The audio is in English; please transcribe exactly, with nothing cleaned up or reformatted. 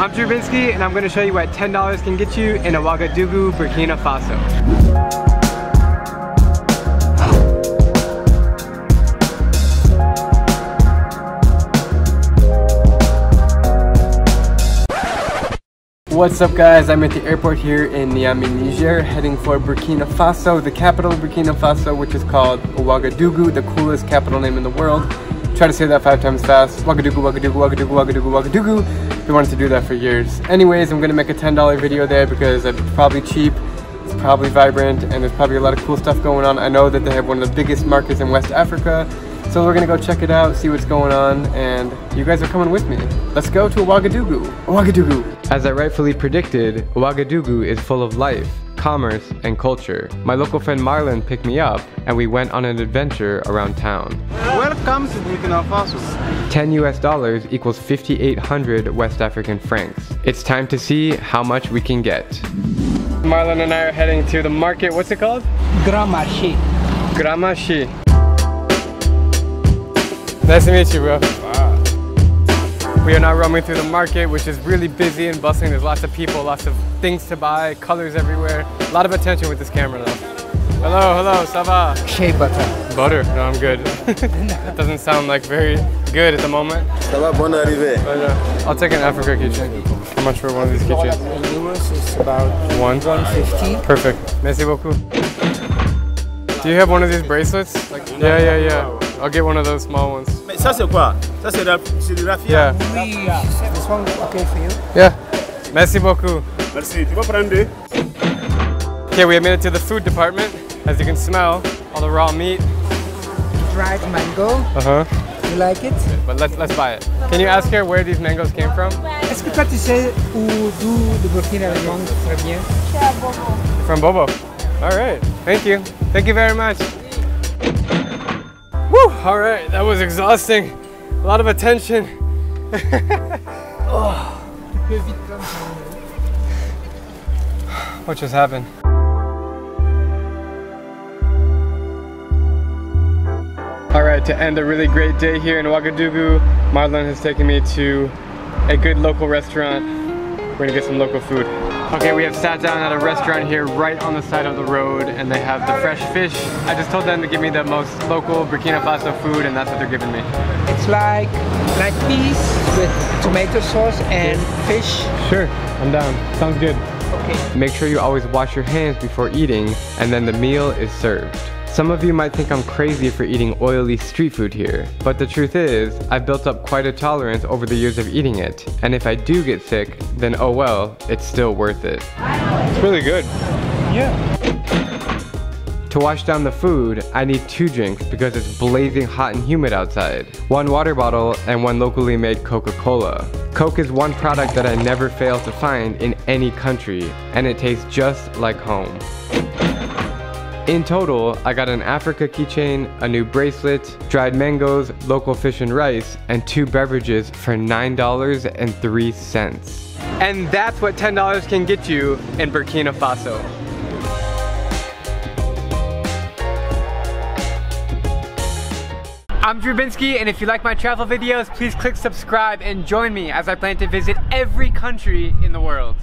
I'm Drew Binsky, and I'm going to show you what ten dollars can get you in Ouagadougou, Burkina Faso. What's up guys, I'm at the airport here in Niamey, Niger, heading for Burkina Faso, the capital of Burkina Faso, which is called Ouagadougou, the coolest capital name in the world. Try to say that five times fast. Ouagadougou, Ouagadougou, Ouagadougou, Ouagadougou, Ouagadougou. They wanted to do that for years. Anyways, I'm going to make a ten dollar video there because it's probably cheap, it's probably vibrant, and there's probably a lot of cool stuff going on. I know that they have one of the biggest markets in West Africa, so we're going to go check it out, see what's going on, and you guys are coming with me. Let's go to Ouagadougou. Ouagadougou. As I rightfully predicted, Ouagadougou is full of life, commerce, and culture. My local friend Marlon picked me up, and we went on an adventure around town. Welcome to Burkina Faso. ten U S dollars equals fifty-eight hundred West African francs. It's time to see how much we can get. Marlon and I are heading to the market. What's it called? Grama-chi. Grama-chi. Nice to meet you, bro. Wow. We are now roaming through the market, which is really busy and bustling. There's lots of people, lots of things to buy, colors everywhere. A lot of attention with this camera though. Hello, hello, ça va? Shea butter. Butter? No, I'm good. That doesn't sound like very good at the moment. Ça va, bon arrivé. I'll take an Africa kitchen. How much for one of these kitchens? It's about one fifty. Perfect. Merci beaucoup. Do you have one of these bracelets? Like, yeah, yeah, yeah. I'll get one of those small ones. Ça c'est quoi? Ça c'est du raffia? Yeah. This one okay for you? Yeah. Merci beaucoup. Merci. Tu vas prendre deux? Okay, we have made it to the food department. As you can smell, all the raw meat. Dried mango. Uh huh. You like it? But let's let's buy it. Can you ask her where these mangoes came from? Est-ce que toi tu sais où d'où le Burkina Faso vient? From Bobo. All right. Thank you. Thank you very much. Woo! All right, that was exhausting. A lot of attention. Oh. What just happened? All right, to end a really great day here in Ouagadougou, Marlon has taken me to a good local restaurant. We're gonna get some local food. Okay, we have sat down at a restaurant here right on the side of the road, and they have the fresh fish. I just told them to give me the most local Burkina Faso food, and that's what they're giving me. It's like like peas with tomato sauce and fish. Sure, I'm down. Sounds good. Okay. Make sure you always wash your hands before eating, and then the meal is served. Some of you might think I'm crazy for eating oily street food here, but the truth is, I've built up quite a tolerance over the years of eating it, and if I do get sick, then oh well, it's still worth it. It's really good. Yeah. To wash down the food, I need two drinks because it's blazing hot and humid outside. One water bottle and one locally made Coca-Cola. Coke is one product that I never fail to find in any country, and it tastes just like home. In total, I got an Africa keychain, a new bracelet, dried mangoes, local fish and rice, and two beverages for nine dollars and three cents. And that's what ten dollars can get you in Burkina Faso. I'm Drew Binsky, and if you like my travel videos, please click subscribe and join me as I plan to visit every country in the world.